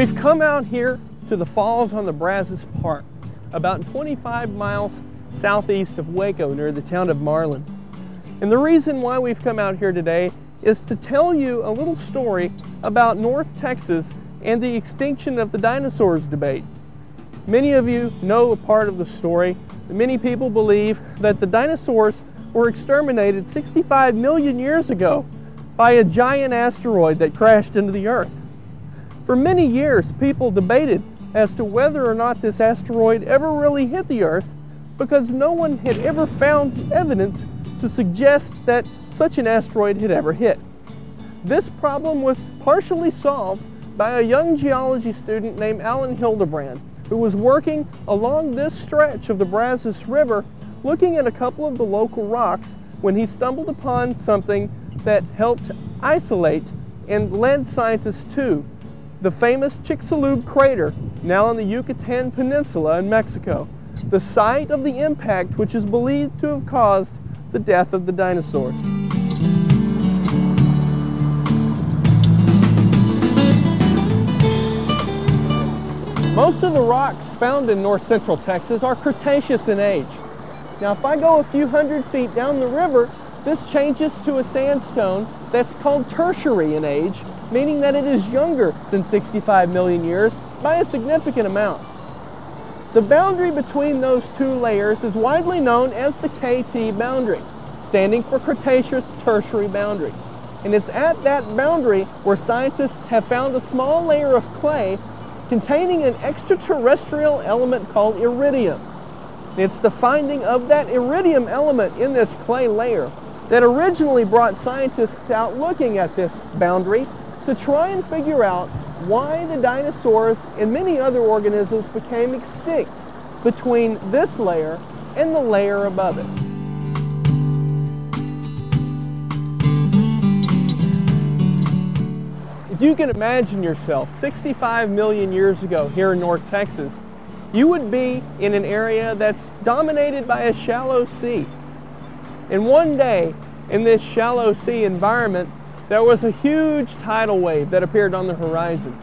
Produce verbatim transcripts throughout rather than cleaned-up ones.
We've come out here to the falls on the Brazos Park, about twenty-five miles southeast of Waco near the town of Marlin. And the reason why we've come out here today is to tell you a little story about North Texas and the extinction of the dinosaurs debate. Many of you know a part of the story. Many people believe that the dinosaurs were exterminated sixty-five million years ago by a giant asteroid that crashed into the Earth. For many years, people debated as to whether or not this asteroid ever really hit the Earth, because no one had ever found evidence to suggest that such an asteroid had ever hit. This problem was partially solved by a young geology student named Alan Hildebrand, who was working along this stretch of the Brazos River looking at a couple of the local rocks when he stumbled upon something that helped isolate and led scientists to the famous Chicxulub crater, now on the Yucatan Peninsula in Mexico, the site of the impact which is believed to have caused the death of the dinosaurs. Most of the rocks found in north central Texas are Cretaceous in age. Now if I go a few hundred feet down the river, this changes to a sandstone that's called Tertiary in age, meaning that it is younger than sixty-five million years by a significant amount. The boundary between those two layers is widely known as the K T boundary, standing for Cretaceous Tertiary boundary. And it's at that boundary where scientists have found a small layer of clay containing an extraterrestrial element called iridium. It's the finding of that iridium element in this clay layer that originally brought scientists out looking at this boundary to try and figure out why the dinosaurs and many other organisms became extinct between this layer and the layer above it. If you can imagine yourself sixty-five million years ago here in North Texas, you would be in an area that's dominated by a shallow sea. And one day, in this shallow sea environment, there was a huge tidal wave that appeared on the horizon.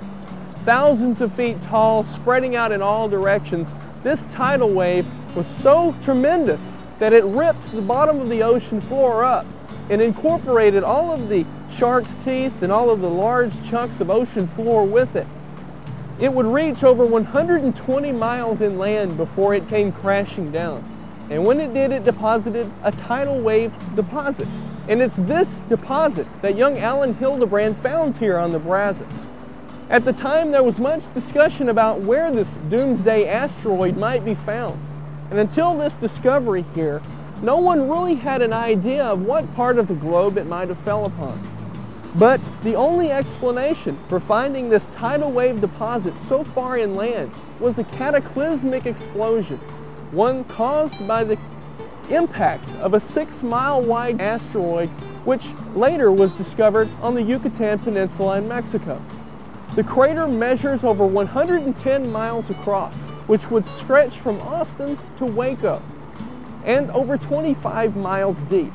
Thousands of feet tall, spreading out in all directions, this tidal wave was so tremendous that it ripped the bottom of the ocean floor up and incorporated all of the shark's teeth and all of the large chunks of ocean floor with it. It would reach over one hundred twenty miles inland before it came crashing down. And when it did, it deposited a tidal wave deposit. And it's this deposit that young Alan Hildebrand found here on the Brazos. At the time, there was much discussion about where this doomsday asteroid might be found. And until this discovery here, no one really had an idea of what part of the globe it might have fell upon. But the only explanation for finding this tidal wave deposit so far inland was a cataclysmic explosion, one caused by the impact of a six-mile wide asteroid, which later was discovered on the Yucatan Peninsula in Mexico. The crater measures over one hundred ten miles across, which would stretch from Austin to Waco, and over twenty-five miles deep.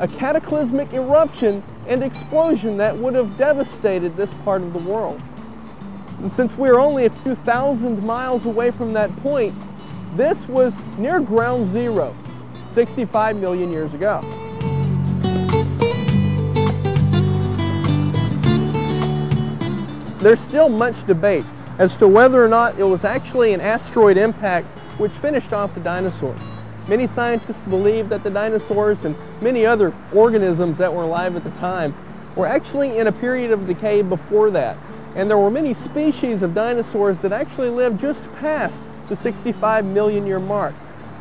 A cataclysmic eruption and explosion that would have devastated this part of the world. And since we're only a few thousand miles away from that point, this was near ground zero, sixty-five million years ago. There's still much debate as to whether or not it was actually an asteroid impact which finished off the dinosaurs. Many scientists believe that the dinosaurs and many other organisms that were alive at the time were actually in a period of decay before that. And there were many species of dinosaurs that actually lived just past the sixty-five million year mark.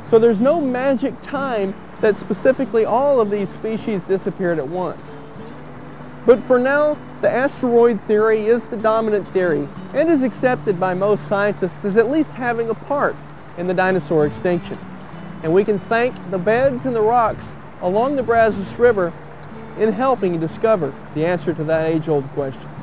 So there's no magic time that specifically all of these species disappeared at once. But for now, the asteroid theory is the dominant theory and is accepted by most scientists as at least having a part in the dinosaur extinction. And we can thank the beds and the rocks along the Brazos River in helping discover the answer to that age-old question.